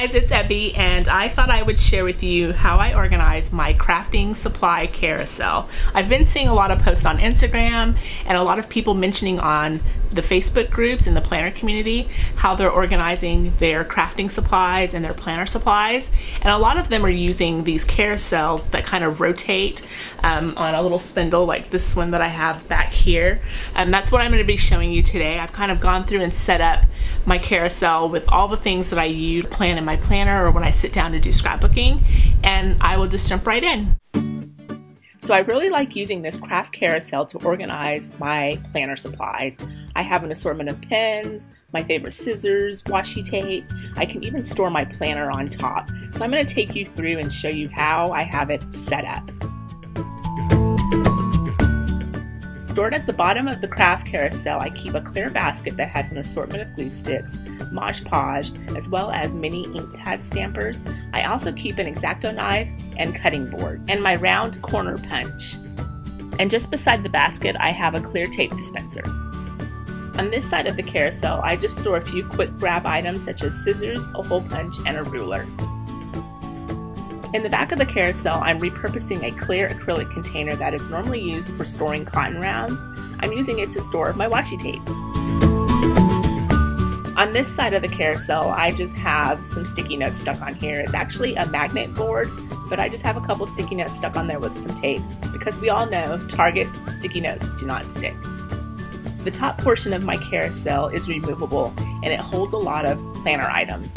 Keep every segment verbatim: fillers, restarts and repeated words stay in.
guys, it's Ebby, and I thought I would share with you how I organize my crafting supply carousel. I've been seeing a lot of posts on Instagram and a lot of people mentioning on the Facebook groups in the planner community how they're organizing their crafting supplies and their planner supplies, and a lot of them are using these carousels that kind of rotate um, on a little spindle like this one that I have back here, and that's what I'm going to be showing you today. I've kind of gone through and set up my carousel with all the things that I use to plan in my planner or when I sit down to do scrapbooking, and I will just jump right in. So I really like using this craft carousel to organize my planner supplies. I have an assortment of pens, my favorite scissors, washi tape. I can even store my planner on top. So I'm going to take you through and show you how I have it set up. Stored at the bottom of the craft carousel, I keep a clear basket that has an assortment of glue sticks, Mod Podge, as well as mini ink pad stampers. I also keep an X-Acto knife and cutting board, and my round corner punch. And just beside the basket, I have a clear tape dispenser. On this side of the carousel, I just store a few quick grab items such as scissors, a hole punch, and a ruler. In the back of the carousel, I'm repurposing a clear acrylic container that is normally used for storing cotton rounds. I'm using it to store my washi tape. On this side of the carousel, I just have some sticky notes stuck on here. It's actually a magnet board, but I just have a couple sticky notes stuck on there with some tape, because we all know Target sticky notes do not stick. The top portion of my carousel is removable, and it holds a lot of planner items.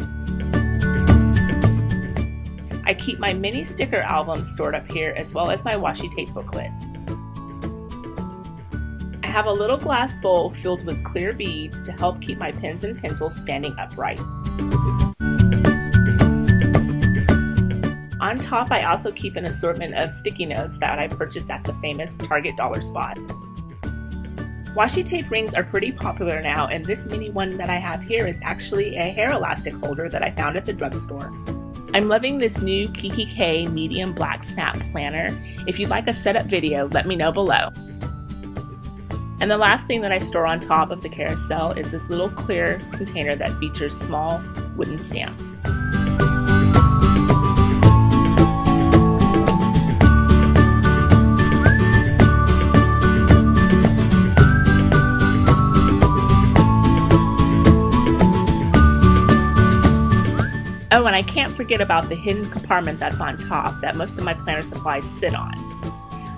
I keep my mini sticker album stored up here, as well as my washi tape booklet. I have a little glass bowl filled with clear beads to help keep my pens and pencils standing upright. On top, I also keep an assortment of sticky notes that I purchased at the famous Target dollar spot. Washi tape rings are pretty popular now, and this mini one that I have here is actually a hair elastic holder that I found at the drugstore. I'm loving this new Kiki K medium black snap planner. If you'd like a setup video, let me know below. And the last thing that I store on top of the carousel is this little clear container that features small wooden stamps. Oh, and I can't forget about the hidden compartment that's on top that most of my planner supplies sit on.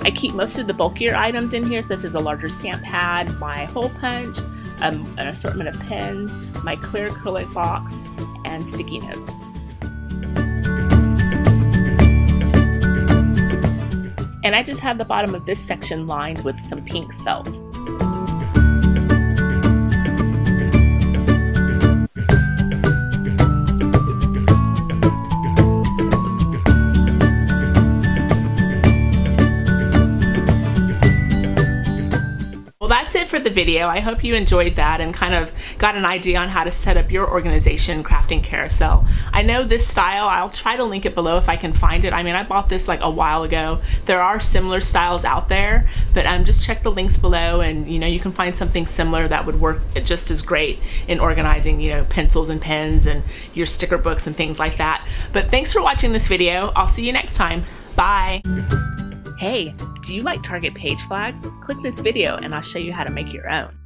I keep most of the bulkier items in here, such as a larger stamp pad, my hole punch, um, an assortment of pens, my clear acrylic box, and sticky notes. And I just have the bottom of this section lined with some pink felt. That's it for the video. I hope you enjoyed that and kind of got an idea on how to set up your organization crafting carousel. I know this style, I'll try to link it below if I can find it. I mean, I bought this like a while ago. There are similar styles out there, but um, just check the links below, and you know, you can find something similar that would work just as great in organizing, you know, pencils and pens and your sticker books and things like that. But thanks for watching this video. I'll see you next time. Bye. Hey, do you like Target page flags? Click this video and I'll show you how to make your own.